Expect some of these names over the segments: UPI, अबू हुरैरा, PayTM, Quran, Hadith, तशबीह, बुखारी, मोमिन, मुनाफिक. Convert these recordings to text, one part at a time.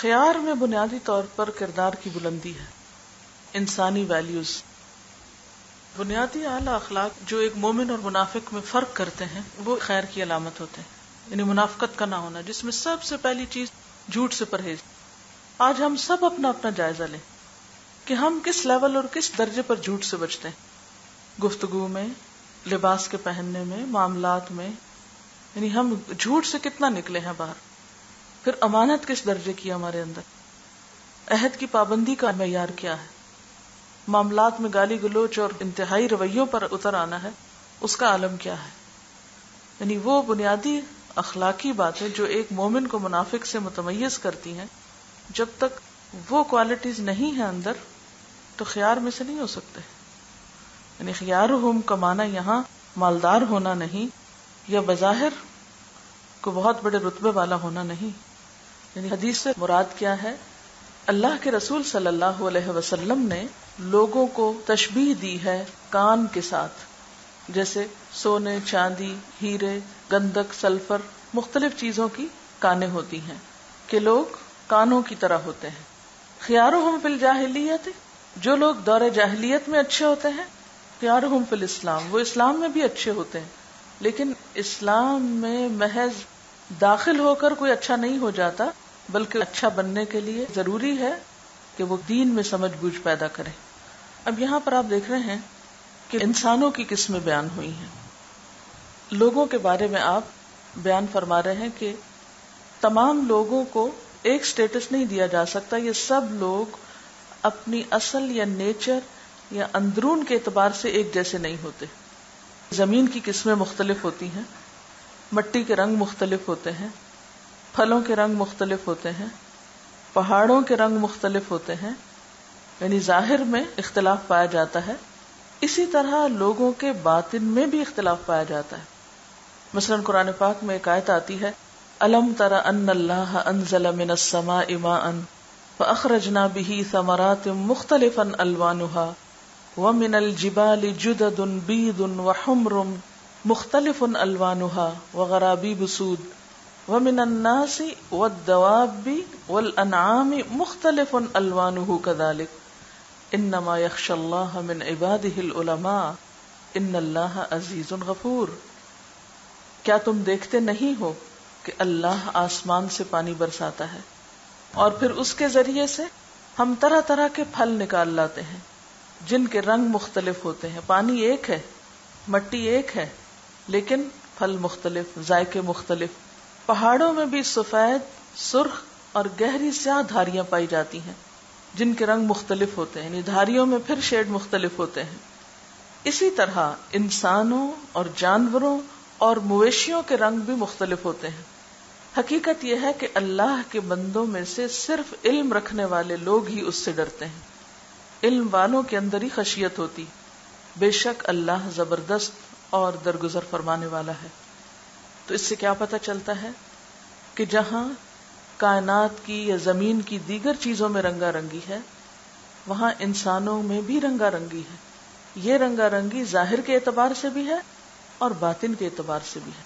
ख्यार में बुनियादी तौर पर किरदार की बुलंदी है, इंसानी वैल्यूज, बुनियादी आला अखलाक जो एक मोमिन और मुनाफिक में फर्क करते हैं वो खैर की अलामत होते हैं। यानी मुनाफिकत का ना होना, जिसमें सबसे पहली चीज झूठ से परहेज। आज हम सब अपना अपना जायजा लें कि हम किस लेवल और किस दर्जे पर झूठ से बचते हैं, गुफ्तगू में, लिबास के पहनने में, मामलात में। यानी हम झूठ से कितना निकले हैं बाहर। फिर अमानत किस दर्जे की है हमारे अंदर, अहद की पाबंदी का मैयार क्या है, मामलात में गाली गलोच और इंतहाई रवैयों पर उतर आना है, उसका आलम क्या है। यानी वो बुनियादी अखलाकी बातें जो एक मोमिन को मुनाफिक से मुतमय्यज़ करती हैं, जब तक वो क्वालिटीज नहीं है अंदर तो ख्यार में से नहीं हो सकते। यानी ख्यारुहुम का माना यहाँ मालदार होना नहीं या बज़ाहिर को बहुत बड़े रुतबे वाला होना नहीं। यानी हदीस से मुराद क्या है, अल्लाह के रसूल सल्लल्लाहु अलैहि वसल्लम ने लोगों को तशबीह दी है कान के साथ, जैसे सोने, चांदी, हीरे, गंधक, सल्फर, मुख्तलिफ चीजों की कानें होती हैं कि लोग कानों की तरह होते हैं। ख्यारुहुम फिल जाहिलियत, जो लोग दौरे जाहिलियत में अच्छे होते हैं, ख्यारुहुम फिल इस्लाम, वो इस्लाम में भी अच्छे होते हैं। लेकिन इस्लाम में महज दाखिल होकर कोई अच्छा नहीं हो जाता, बल्कि अच्छा बनने के लिए जरूरी है कि वो दीन में समझ बूझ पैदा करे। अब यहाँ पर आप देख रहे हैं कि इंसानों की किस्में बयान हुई हैं। लोगों के बारे में आप बयान फरमा रहे हैं कि तमाम लोगों को एक स्टेटस नहीं दिया जा सकता, ये सब लोग अपनी असल या नेचर या अंदरून के एतबार से एक जैसे नहीं होते। जमीन की किस्में मुख्तलिफ होती हैं, मिट्टी के रंग मुख्तलिफ होते हैं, फलों के रंग मुख्तलिफ होते हैं, पहाड़ों के रंग मुख्तलिफ होते हैं। यानी जाहिर में इख्तिलाफ पाया जाता है, इसी तरह लोगों के बातिन में भी इख्तिलाफ पाया जाता है। मसलन कुरान पाक में एक आयत आती है, अलम तरा अन्नल्लाह अंज़ल मिनस समाई माअन फ़अख़रजना बिही समरातिम मुख्तलिफ़न अलवानुहा व मिनल जिबालि जुददुन बीदुन व हुम्रुम मुख्तलिफ़ुन अलवानुहा व ग़राबीबु सूद वमिन अन्नासी वद्दवाबी वलअनआमी मुख्तलिफ़ुन अलवानुहु कज़ालिक इन्नमा यख़्शल्लाह मिन इबादिहिल उलमा इन्नल्लाह अज़ीज़ुन गफ़ूर। क्या तुम देखते नहीं हो कि अल्लाह आसमान से पानी बरसाता है और फिर उसके जरिए से हम तरह तरह के फल निकाल लाते हैं जिनके रंग मुख्तलिफ होते हैं। पानी एक है, मिट्टी एक है, लेकिन फल मुख्तलिफ, जायके मुख्तलिफ। पहाड़ों में भी सफेद, सुर्ख और गहरी स्याह धारियां पाई जाती हैं जिनके रंग मुख्तलिफ होते हैं। धारियों में फिर शेड मुख्तलिफ होते हैं। इसी तरह इंसानों और जानवरों और मवेशियों के रंग भी मुख्तलिफ होते हैं। हकीकत यह है कि अल्लाह के बंदों में से सिर्फ इल्म रखने वाले लोग ही उससे डरते हैं। इल्म वालों के अंदर ही खशियत होती। बेशक अल्लाह जबरदस्त और दरगुजर फरमाने वाला है। तो इससे क्या पता चलता है कि जहां कायनात की या जमीन की दीगर चीजों में रंगारंगी है, वहां इंसानों में भी रंगारंगी है। ये रंगारंगी जाहिर के एतबार से भी है और बातिन के एतबार से भी है।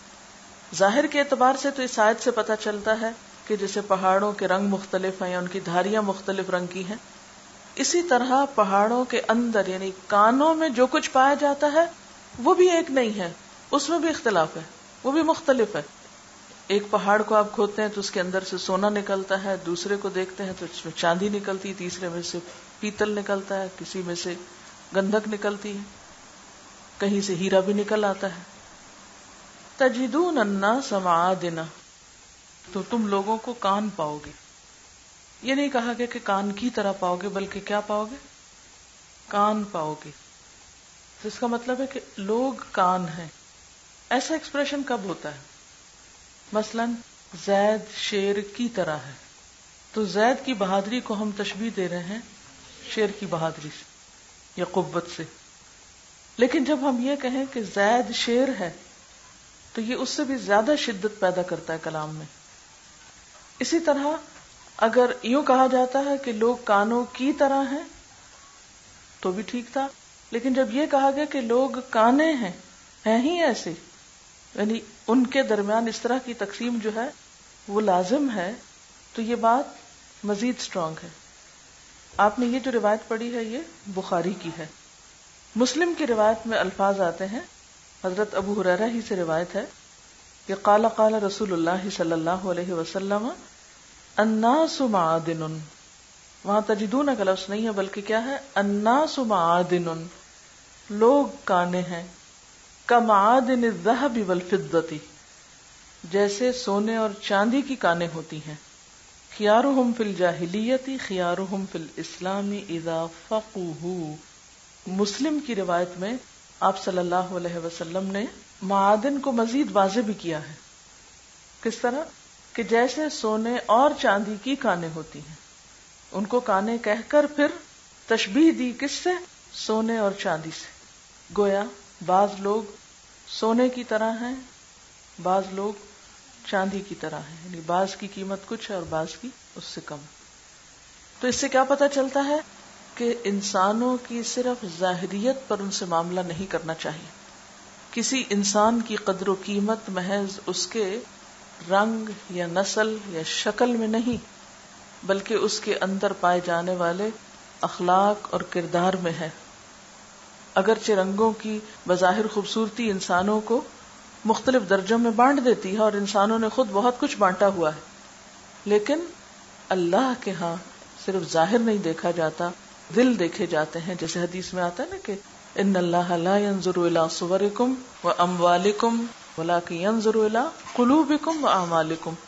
जाहिर के एतबार से तो इस आयत से पता चलता है कि जैसे पहाड़ों के रंग मुख्तलिफ हैं, उनकी धारियां मुख्तलिफ रंग की हैं, इसी तरह पहाड़ों के अंदर यानी कानों में जो कुछ पाया जाता है वो भी एक नहीं है, उसमें भी इख्तिलाफ है, वो भी मुख्तलिफ है। एक पहाड़ को आप खोदते हैं तो उसके अंदर से सोना निकलता है, दूसरे को देखते हैं तो उसमें चांदी निकलती है, तीसरे में से पीतल निकलता है, किसी में से गंधक निकलती है, कहीं से हीरा भी निकल आता है। तजिदून अन्ना समादिना, तो तुम लोगों को कान पाओगे। ये नहीं कहा गया कि कान की तरह पाओगे, बल्कि क्या पाओगे, कान पाओगे। तो इसका मतलब है कि लोग कान हैं। ऐसा एक्सप्रेशन कब होता है? मसलन जैद शेर की तरह है, तो जैद की बहादुरी को हम तशबीह दे रहे हैं शेर की बहादुरी से या कुव्वत से। लेकिन जब हम ये कहें कि जैद शेर है, तो ये उससे भी ज्यादा शिद्दत पैदा करता है कलाम में। इसी तरह अगर यूं कहा जाता है कि लोग कानों की तरह हैं तो भी ठीक था, लेकिन जब ये कहा गया कि लोग काने हैं ही ऐसे, यानी उनके दरमियान इस तरह की तकसीम जो है वो लाजिम है, तो ये बात मजीद स्ट्रांग है। आपने ये जो रिवायत पढ़ी है ये बुखारी की है। मुस्लिम की रिवायत में अल्फाज आते हैं, हजरत अबू हुरैरा ही से रिवायत है कि काला काला रसूलुल्लाह सल्लल्लाहु अलैहि वसल्लम अन्नासु मादिनुन। वहां तजिदून का लफ्ज नहीं है बल्कि क्या है, अन्नासु मादिनुन, लोग काने हैं। कमादिन ज़हबी वल फिद्दती, जैसे सोने और चांदी की काने होती हैं। खियारुहुम फिल जाहिलियती खियारुहुम फिल इस्लामी इज़ा फक़ुहू। मुस्लिम की रिवायत में आप सल्लल्लाहु अलैहि वसल्लम ने मादिन को मजीद वाज़े भी किया है, किस तरह कि जैसे सोने और चांदी की काने होती हैं। उनको काने कहकर फिर तशबीह दी किससे, सोने और चांदी से। गोया बाज लोग सोने की तरह हैं, बाज लोग चांदी की तरह हैं, यानी बाज की कीमत कुछ है और बाज की उससे कम। तो इससे क्या पता चलता है कि इंसानों की सिर्फ जाहिरियत पर उनसे मामला नहीं करना चाहिए। किसी इंसान की कदर व कीमत महज उसके रंग या नस्ल या शक्ल में नहीं, बल्कि उसके अंदर पाए जाने वाले अखलाक और किरदार में है। अगरचे रंगों की बज़ाहिर खूबसूरती इंसानों को मुख्तलिफ दर्जों में बांट देती है और इंसानों ने खुद बहुत कुछ बांटा हुआ है, लेकिन अल्लाह के यहाँ सिर्फ जाहिर नहीं देखा जाता, दिल देखे जाते हैं। जैसे हदीस में आता है ना कि इन्नल्लाह ला यंजुरु इला सुवरिकुम व अमवालिकुम वलाकिन यंजुरु इला कुलूबिकुम व आमालिकुम।